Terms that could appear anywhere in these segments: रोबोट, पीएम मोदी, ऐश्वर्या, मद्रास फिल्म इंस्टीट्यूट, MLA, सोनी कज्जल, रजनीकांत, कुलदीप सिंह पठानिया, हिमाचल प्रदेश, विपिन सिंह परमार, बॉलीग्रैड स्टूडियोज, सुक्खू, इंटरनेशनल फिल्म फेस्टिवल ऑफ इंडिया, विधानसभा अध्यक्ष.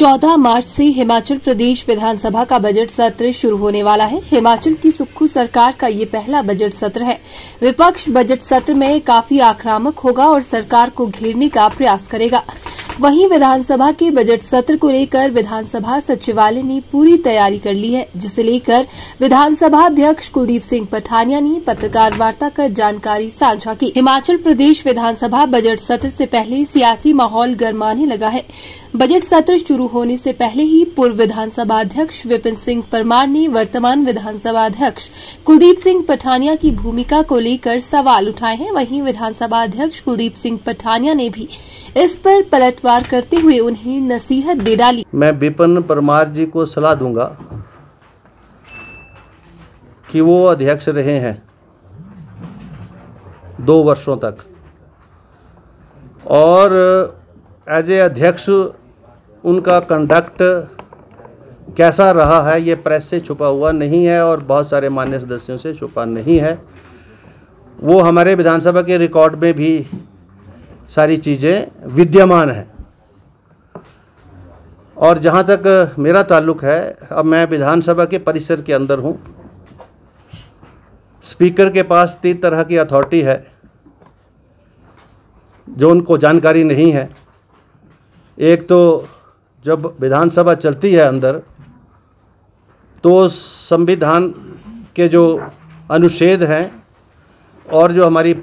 14 मार्च से हिमाचल प्रदेश विधानसभा का बजट सत्र शुरू होने वाला है। हिमाचल की सुक्खू सरकार का ये पहला बजट सत्र है। विपक्ष बजट सत्र में काफी आक्रामक होगा और सरकार को घेरने का प्रयास करेगा। वहीं विधानसभा के बजट सत्र को लेकर विधानसभा सचिवालय ने पूरी तैयारी कर ली है, जिसे लेकर विधानसभा अध्यक्ष कुलदीप सिंह पठानिया ने पत्रकार वार्ता कर जानकारी साझा की। हिमाचल प्रदेश विधानसभा बजट सत्र से पहले सियासी माहौल गरमाने लगा है। बजट सत्र शुरू होने से पहले ही पूर्व विधानसभा अध्यक्ष विपिन सिंह परमार ने वर्तमान विधानसभा अध्यक्ष कुलदीप सिंह पठानिया की भूमिका को लेकर सवाल उठाए हैं। वहीं विधानसभा अध्यक्ष कुलदीप सिंह पठानिया ने भी इस पर पलटवार करते हुए उन्हें नसीहत दे डाली। मैं विपिन परमार जी को सलाह दूंगा कि वो अध्यक्ष रहे हैं 2 वर्षों तक और एज ए अध्यक्ष उनका कंडक्ट कैसा रहा है ये प्रेस से छुपा हुआ नहीं है और बहुत सारे मान्य सदस्यों से छुपा नहीं है। वो हमारे विधानसभा के रिकॉर्ड में भी सारी चीज़ें विद्यमान हैं। और जहाँ तक मेरा ताल्लुक़ है, अब मैं विधानसभा के परिसर के अंदर हूँ। स्पीकर के पास 3 तरह की अथॉरिटी है जो उनको जानकारी नहीं है। एक तो जब विधानसभा चलती है अंदर तो संविधान के जो अनुच्छेद हैं और जो हमारी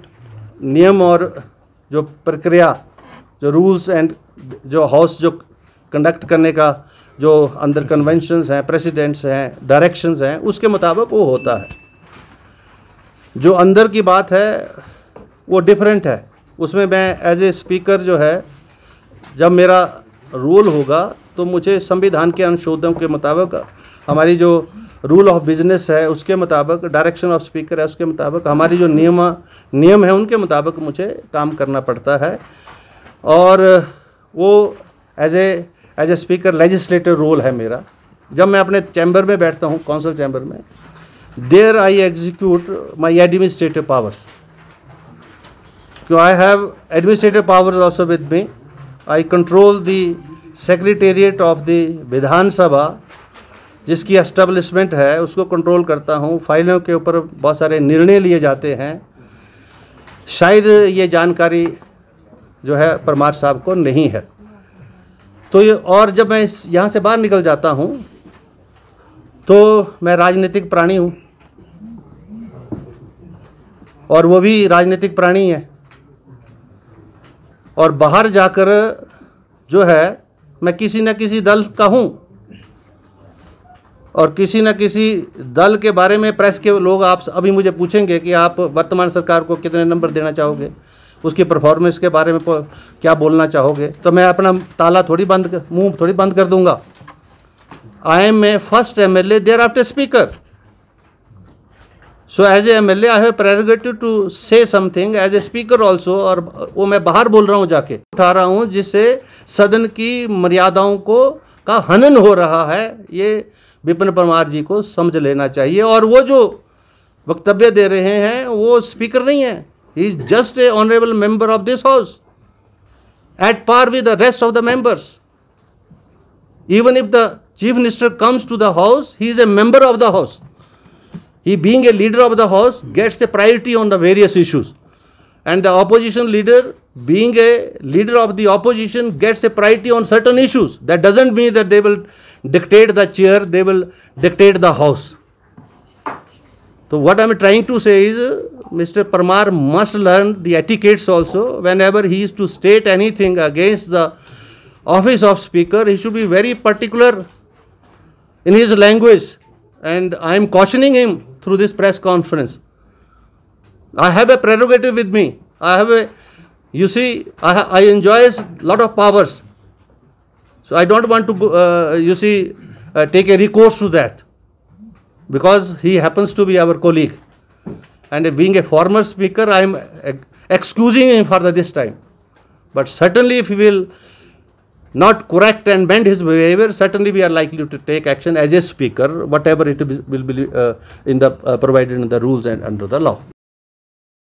नियम और जो प्रक्रिया जो रूल्स एंड जो हाउस जो कंडक्ट करने का जो अंदर कन्वेंशंस हैं, प्रेसिडेंट्स हैं, डायरेक्शंस हैं, उसके मुताबिक वो होता है। जो अंदर की बात है वो डिफरेंट है। उसमें मैं एज ए स्पीकर जो है, जब मेरा रोल होगा तो मुझे संविधान के अनुच्छेदों के मुताबिक हमारी जो रूल ऑफ बिजनेस है उसके मुताबिक, डायरेक्शन ऑफ स्पीकर है उसके मुताबिक, हमारी जो नियम है उनके मुताबिक मुझे काम करना पड़ता है। और वो as a speaker legislative role है मेरा। जब मैं अपने चैम्बर में बैठता हूँ, काउंसिल चैम्बर में, there I execute my administrative powers. क्यों I have administrative powers also with me. I control the secretariat of the Vidhan Sabha, जिसकी एस्टेब्लिशमेंट है उसको कंट्रोल करता हूँ। फाइलों के ऊपर बहुत सारे निर्णय लिए जाते हैं। शायद ये जानकारी जो है परमार साहब को नहीं है। तो ये, और जब मैं यहाँ से बाहर निकल जाता हूँ तो मैं राजनीतिक प्राणी हूँ और वो भी राजनीतिक प्राणी है। और बाहर जाकर जो है मैं किसी न किसी दल का हूँ और किसी न किसी दल के बारे में प्रेस के लोग आप अभी मुझे पूछेंगे कि आप वर्तमान सरकार को कितने नंबर देना चाहोगे, उसकी परफॉर्मेंस के बारे में क्या बोलना चाहोगे, तो मैं अपना मुँह थोड़ी बंद कर दूँगा। I am a first MLA, thereafter speaker. So as a MLA I have prerogative to say something, as a speaker also. और वो मैं बाहर बोल रहा हूँ, जाके उठा रहा हूँ, जिससे सदन की मर्यादाओं का हनन हो रहा है। ये विपिन परमार जी को समझ लेना चाहिए। और वो जो वक्तव्य दे रहे हैं वो स्पीकर नहीं है। He is just a honourable member of this house at par with the rest of the members. Even if the chief minister comes to the house, he is a member of the house. He being a leader of the house gets the priority on the various issues, and the opposition leader being a leader of the opposition gets a priority on certain issues. That doesn't mean that they will dictate the chair, they will dictate the house. So what I am trying to say is, Mr. Parmar must learn the etiquettes also. Whenever he is to state anything against the office of speaker, he should be very particular in his language. And I am cautioning him through this press conference. I have a prerogative with me. I enjoy a lot of powers. So I don't want to, take a recourse to that, because he happens to be our colleague. And being a former speaker, I am excusing him for this time. But certainly, if he will not correct and bend his behavior, certainly we are likely to take action as a speaker, whatever it will be provided in the rules and under the law.